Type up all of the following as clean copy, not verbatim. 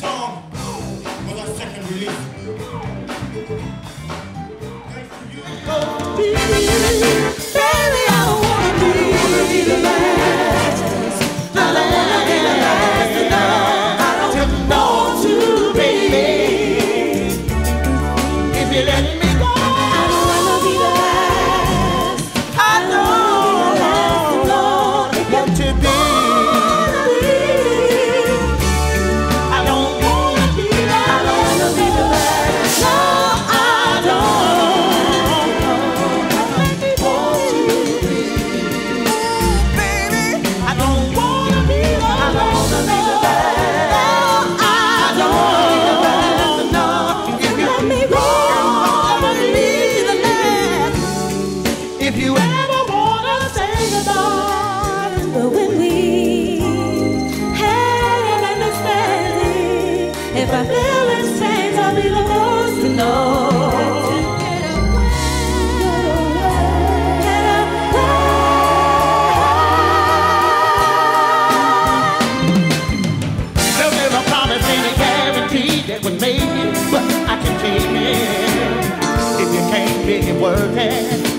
song was our second release. Thanks for you. Oh, baby, I don't wanna be the last. I don't wanna be the last to love. I don't want to be. If you let me.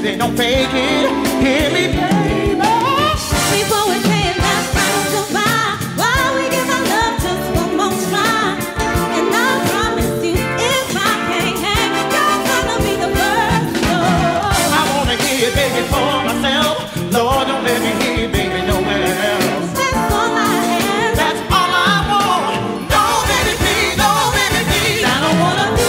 They don't fake it. Hear me, baby. People were saying that time to buy. While we give our love just one more try. And I promise you, if I can't hang it, God's gonna be the first to know. I wanna hear it, baby, for myself. Lord, don't let me hear it, baby, nowhere else. That's all I have. That's all I want. No, baby, please, no, baby, please. I don't wanna be.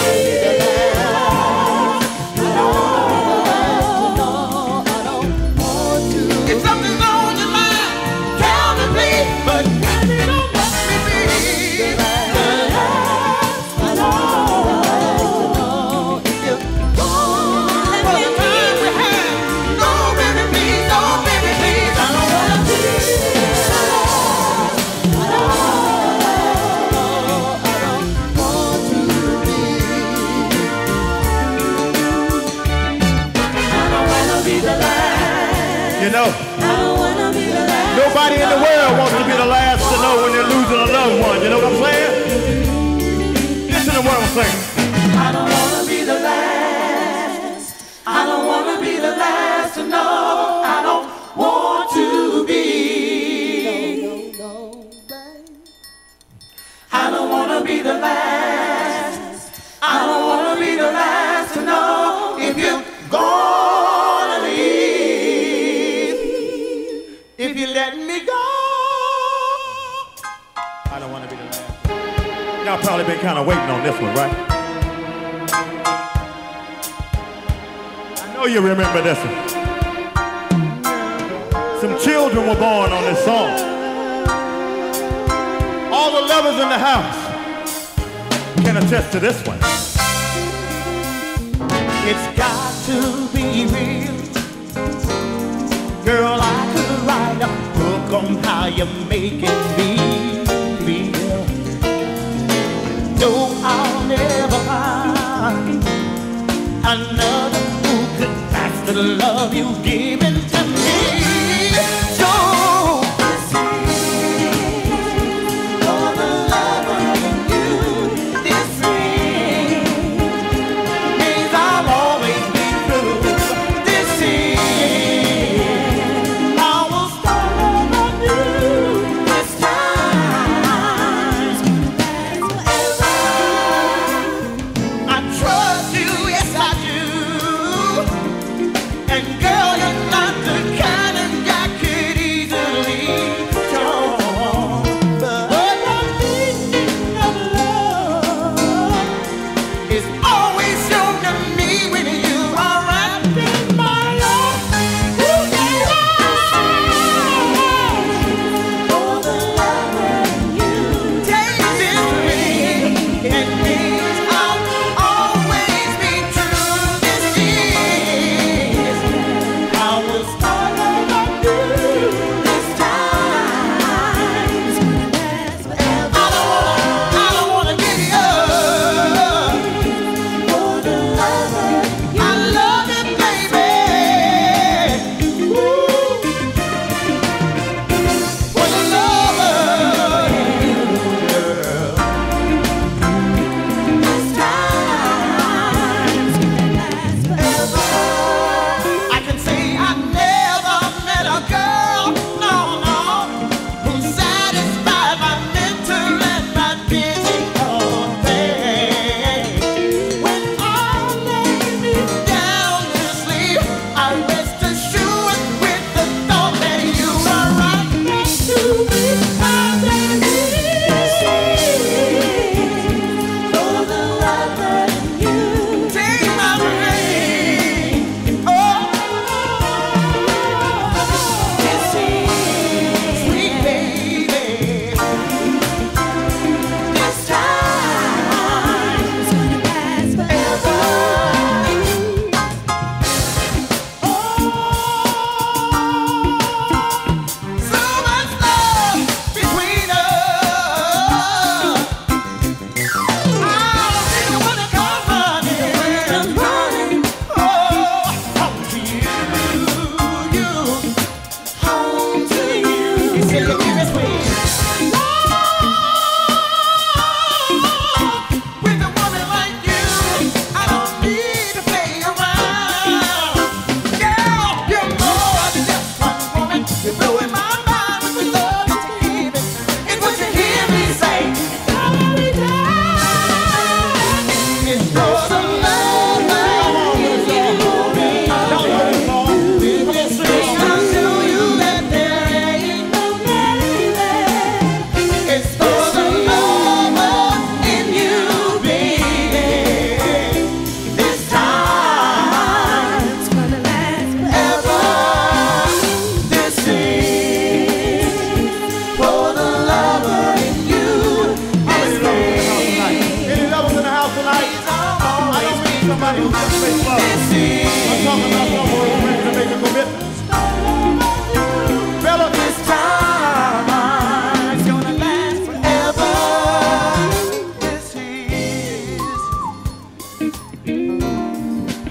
Nobody in the world wants to be the last to know when they're losing a loved one. You know what I'm saying? Listen to what I'm saying. I don't want to be the last. I don't want to be the last to know. I don't want to be. I don't want to be the last. I don't want to be the last to know if you're gone. If you let me go, I don't want to be the last. Y'all probably been kind of waiting on this one, right? I know you remember this one. Some children were born on this song. All the lovers in the house can attest to this one. It's got to be real. Girl, I could write a book on how you make it be real. No, I'll never find another who could match the love you've given to me. So I sing for the love of you. This thing means I'll always be true. This thing. Time.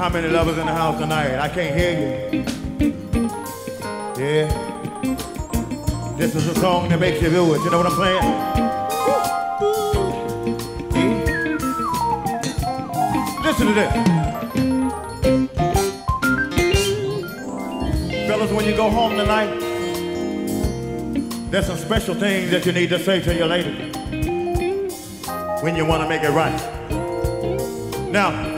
how many lovers in the house tonight. I can't hear you. Yeah. This is a song that makes you do it. You know what I'm saying? Yeah. Listen to this. Fellas, when you go home tonight, there's some special things that you need to say to your lady when you want to make it right. Now,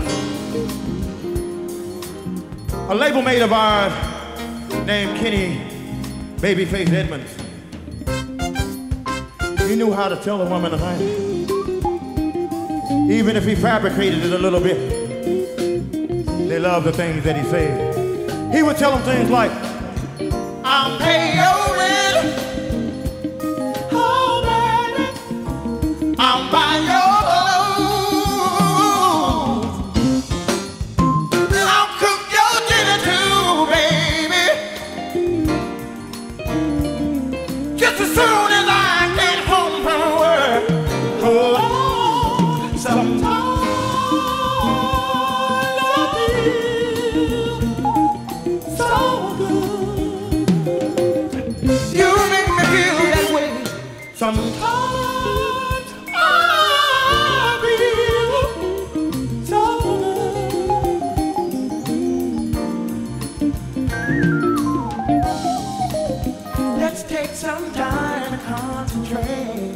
a label mate of ours named Kenny Babyface Edmonds, he knew how to tell a woman a thing. Even if he fabricated it a little bit, they loved the things that he said. He would tell them things like, I'll pay your rent. I'll buy your clothes. I'll cook your dinner too, baby. Just as soon as I get home from work. Oh, sometimes I feel so good. You make me feel that way sometimes. Some time to concentrate.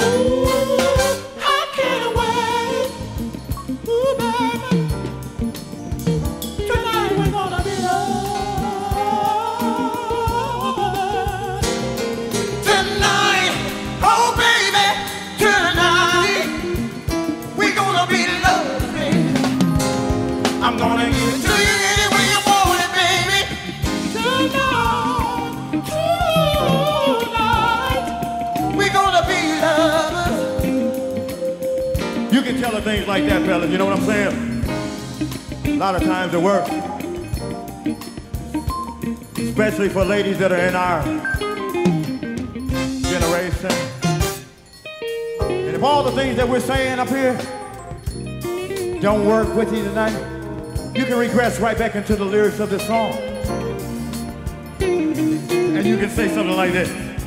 I can't wait. Ooh, baby, tonight we're gonna be loved. Tonight, oh baby, tonight we're gonna be loved, baby. I'm gonna give it to you. You can tell her things like that, fellas, you know what I'm saying? A lot of times it works. Especially for ladies that are in our generation. And if all the things that we're saying up here don't work with you tonight, you can regress right back into the lyrics of this song. And you can say something like this.